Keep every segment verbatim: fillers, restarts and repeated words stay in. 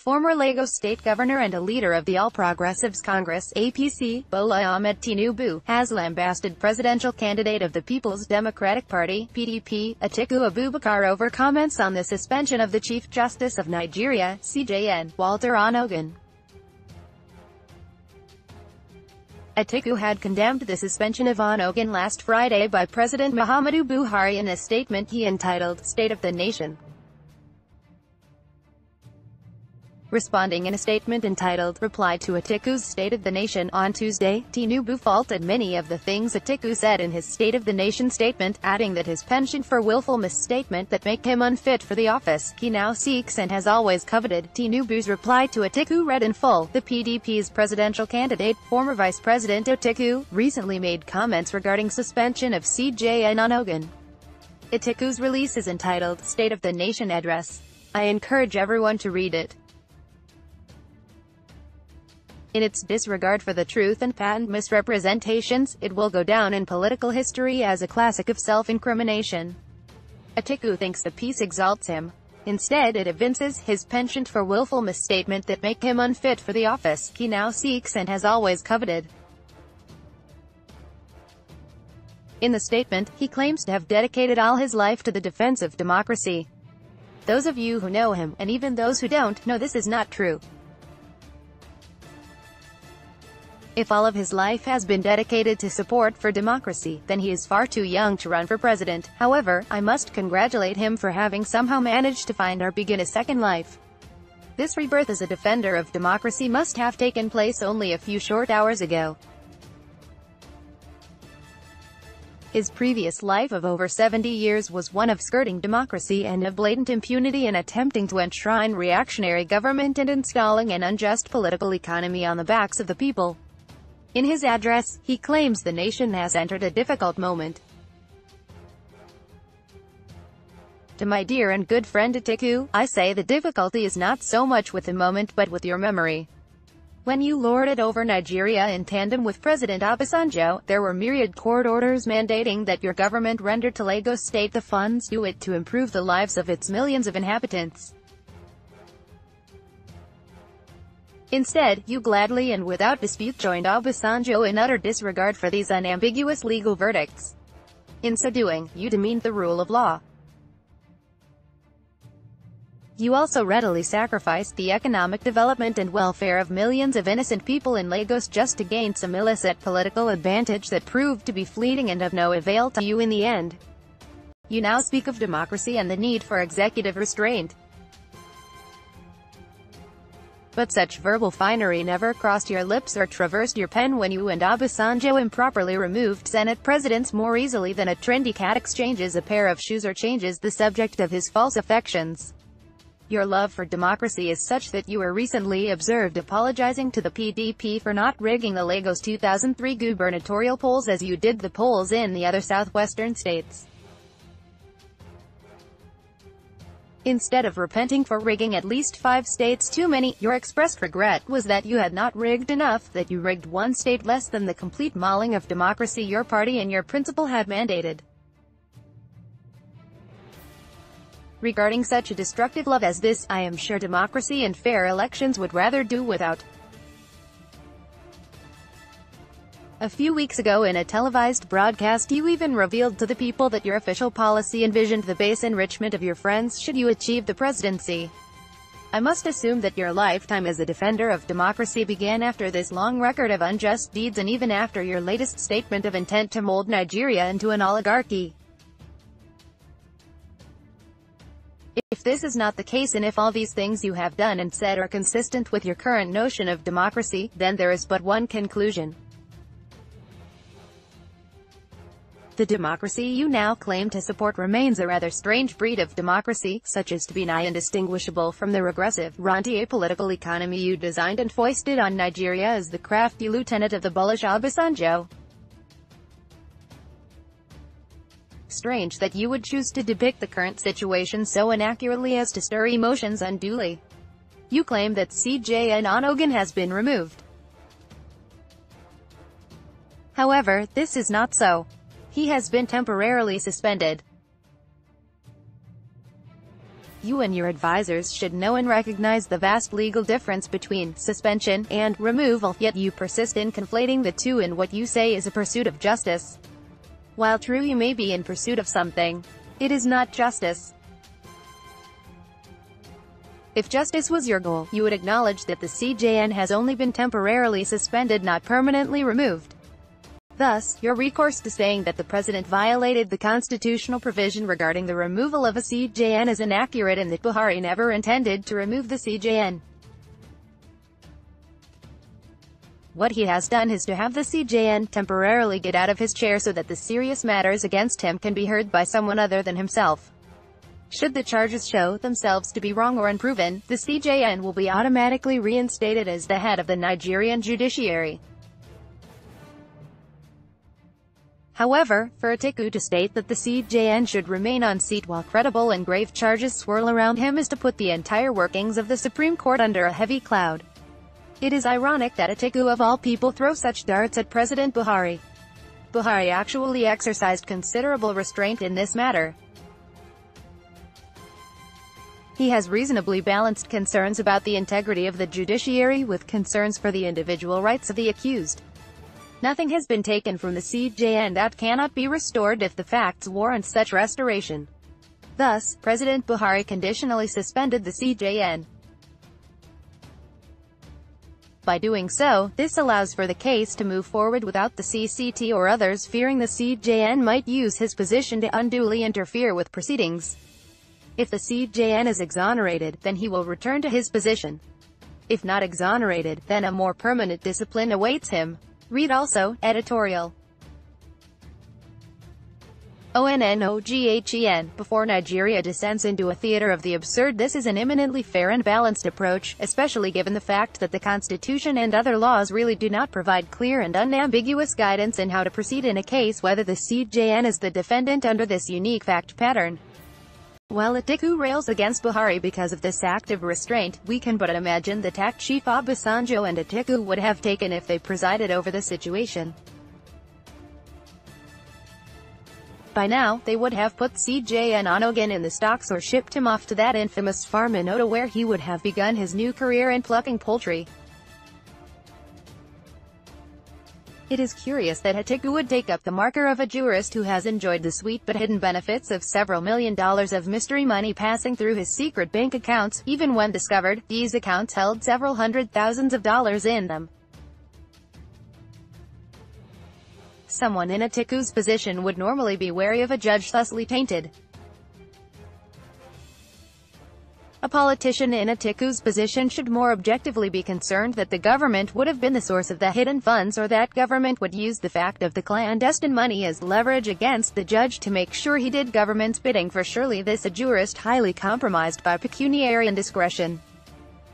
Former Lagos State Governor and a leader of the All Progressives Congress (A P C), Bola Ahmed Tinubu, has lambasted presidential candidate of the People's Democratic Party (P D P), Atiku Abubakar over comments on the suspension of the Chief Justice of Nigeria (C J N), Walter Onnoghen. Atiku had condemned the suspension of Onnoghen last Friday by President Muhammadu Buhari in a statement he entitled, State of the Nation. Responding in a statement entitled, Reply to Atiku's State of the Nation on Tuesday, Tinubu faulted many of the things Atiku said in his State of the Nation statement, adding that his penchant for willful misstatement that make him unfit for the office he now seeks and has always coveted. Tinubu's reply to Atiku read in full, the P D P's presidential candidate, former Vice President Atiku, recently made comments regarding suspension of C J N Onnoghen. Atiku's release is entitled, State of the Nation Address. I encourage everyone to read it. In its disregard for the truth and patent misrepresentations, it will go down in political history as a classic of self-incrimination. Atiku thinks the piece exalts him. Instead it evinces his penchant for willful misstatement that make him unfit for the office he now seeks and has always coveted. In the statement, he claims to have dedicated all his life to the defense of democracy. Those of you who know him, and even those who don't, know this is not true. If all of his life has been dedicated to support for democracy, then he is far too young to run for president. However, I must congratulate him for having somehow managed to find or begin a second life. This rebirth as a defender of democracy must have taken place only a few short hours ago. His previous life of over seventy years was one of skirting democracy and of blatant impunity in attempting to enshrine reactionary government and installing an unjust political economy on the backs of the people. In his address, he claims the nation has entered a difficult moment. To my dear and good friend Atiku, I say the difficulty is not so much with the moment but with your memory. When you lorded over Nigeria in tandem with President Obasanjo, there were myriad court orders mandating that your government render to Lagos State the funds due it to improve the lives of its millions of inhabitants. Instead, you gladly and without dispute joined Obasanjo in utter disregard for these unambiguous legal verdicts. In so doing, you demeaned the rule of law. You also readily sacrificed the economic development and welfare of millions of innocent people in Lagos just to gain some illicit political advantage that proved to be fleeting and of no avail to you in the end. You now speak of democracy and the need for executive restraint. But such verbal finery never crossed your lips or traversed your pen when you and Obasanjo improperly removed Senate presidents more easily than a trendy cat exchanges a pair of shoes or changes the subject of his false affections. Your love for democracy is such that you were recently observed apologizing to the P D P for not rigging the Lagos two thousand three gubernatorial polls as you did the polls in the other southwestern states. Instead of repenting for rigging at least five states too many, your expressed regret was that you had not rigged enough, that you rigged one state less than the complete mauling of democracy your party and your principal had mandated. Regarding such a destructive love as this, I am sure democracy and fair elections would rather do without. A few weeks ago in a televised broadcast you even revealed to the people that your official policy envisioned the base enrichment of your friends should you achieve the presidency. I must assume that your lifetime as a defender of democracy began after this long record of unjust deeds and even after your latest statement of intent to mold Nigeria into an oligarchy. If this is not the case, and if all these things you have done and said are consistent with your current notion of democracy, then there is but one conclusion. The democracy you now claim to support remains a rather strange breed of democracy, such as to be nigh indistinguishable from the regressive, rentier political economy you designed and foisted on Nigeria as the crafty lieutenant of the bullish Obasanjo. Strange that you would choose to depict the current situation so inaccurately as to stir emotions unduly. You claim that C J N Onnoghen has been removed. However, this is not so. He has been temporarily suspended. You and your advisors should know and recognize the vast legal difference between suspension and removal, yet you persist in conflating the two in what you say is a pursuit of justice. While true you may be in pursuit of something, it is not justice. If justice was your goal, you would acknowledge that the C J N has only been temporarily suspended, not permanently removed. Thus, your recourse to saying that the president violated the constitutional provision regarding the removal of a C J N is inaccurate and that Buhari never intended to remove the C J N. What he has done is to have the C J N temporarily get out of his chair so that the serious matters against him can be heard by someone other than himself. Should the charges show themselves to be wrong or unproven, the C J N will be automatically reinstated as the head of the Nigerian judiciary. However, for Atiku to state that the C J N should remain on seat while credible and grave charges swirl around him is to put the entire workings of the Supreme Court under a heavy cloud. It is ironic that Atiku of all people throw such darts at President Buhari. Buhari actually exercised considerable restraint in this matter. He has reasonably balanced concerns about the integrity of the judiciary with concerns for the individual rights of the accused. Nothing has been taken from the C J N that cannot be restored if the facts warrant such restoration. Thus, President Buhari conditionally suspended the C J N. By doing so, this allows for the case to move forward without the C C T or others fearing the C J N might use his position to unduly interfere with proceedings. If the C J N is exonerated, then he will return to his position. If not exonerated, then a more permanent discipline awaits him. Read also, editorial. Onnoghen, before Nigeria descends into a theater of the absurd, this is an eminently fair and balanced approach, especially given the fact that the Constitution and other laws really do not provide clear and unambiguous guidance in how to proceed in a case whether the C J N is the defendant under this unique fact pattern. While Atiku rails against Buhari because of this act of restraint, we can but imagine the tact Chief Obasanjo and Atiku would have taken if they presided over the situation. By now, they would have put C J N Onnoghen in the stocks or shipped him off to that infamous farm in Otta where he would have begun his new career in plucking poultry. It is curious that Atiku would take up the marker of a jurist who has enjoyed the sweet but hidden benefits of several million dollars of mystery money passing through his secret bank accounts. Even when discovered, these accounts held several hundred thousands of dollars in them. Someone in Atiku's position would normally be wary of a judge thusly tainted. A politician in Atiku's position should more objectively be concerned that the government would have been the source of the hidden funds, or that government would use the fact of the clandestine money as leverage against the judge to make sure he did government's bidding, for surely this a jurist highly compromised by pecuniary indiscretion.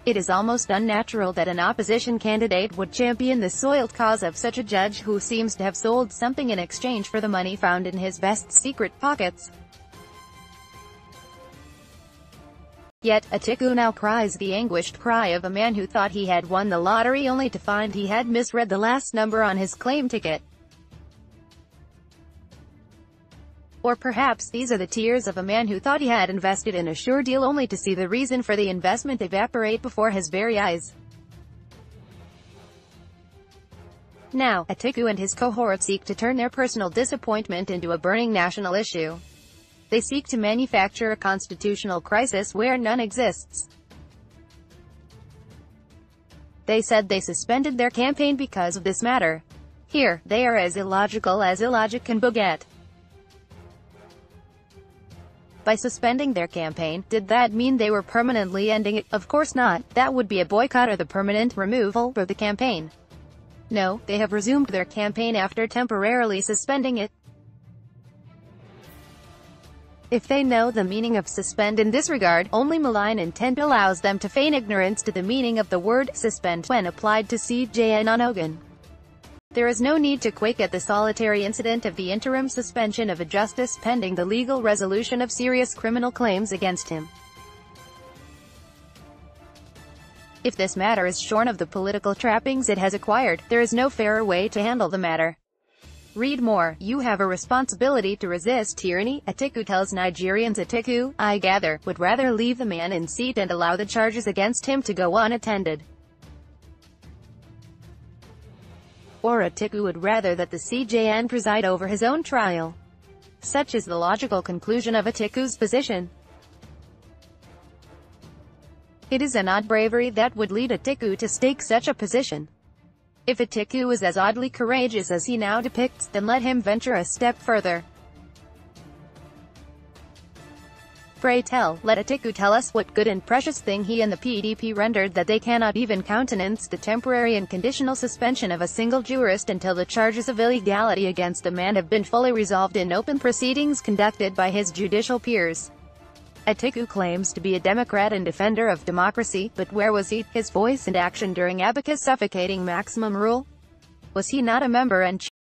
It is almost unnatural that an opposition candidate would champion the soiled cause of such a judge who seems to have sold something in exchange for the money found in his vest's secret pockets. Yet, Atiku now cries the anguished cry of a man who thought he had won the lottery only to find he had misread the last number on his claim ticket. Or perhaps these are the tears of a man who thought he had invested in a sure deal only to see the reason for the investment evaporate before his very eyes. Now, Atiku and his cohort seek to turn their personal disappointment into a burning national issue. They seek to manufacture a constitutional crisis where none exists. They said they suspended their campaign because of this matter. Here, they are as illogical as illogic can beget. By suspending their campaign, did that mean they were permanently ending it? Of course not. That would be a boycott or the permanent removal of the campaign. No, they have resumed their campaign after temporarily suspending it. If they know the meaning of suspend in this regard, only malign intent allows them to feign ignorance to the meaning of the word suspend when applied to C J N Onnoghen. There is no need to quake at the solitary incident of the interim suspension of a justice pending the legal resolution of serious criminal claims against him. If this matter is shorn of the political trappings it has acquired, there is no fairer way to handle the matter. Read more. You have a responsibility to resist tyranny, Atiku tells Nigerians. Atiku, I gather, would rather leave the man in seat and allow the charges against him to go unattended. Or Atiku would rather that the C J N preside over his own trial. Such is the logical conclusion of Atiku's position. It is an odd bravery that would lead Atiku to stake such a position. If Atiku is as oddly courageous as he now depicts, then let him venture a step further. Pray tell, let Atiku tell us what good and precious thing he and the P D P rendered that they cannot even countenance the temporary and conditional suspension of a single jurist until the charges of illegality against the man have been fully resolved in open proceedings conducted by his judicial peers. Atiku claims to be a Democrat and defender of democracy, but where was he, his voice and action during Abaca's suffocating maximum rule? Was he not a member and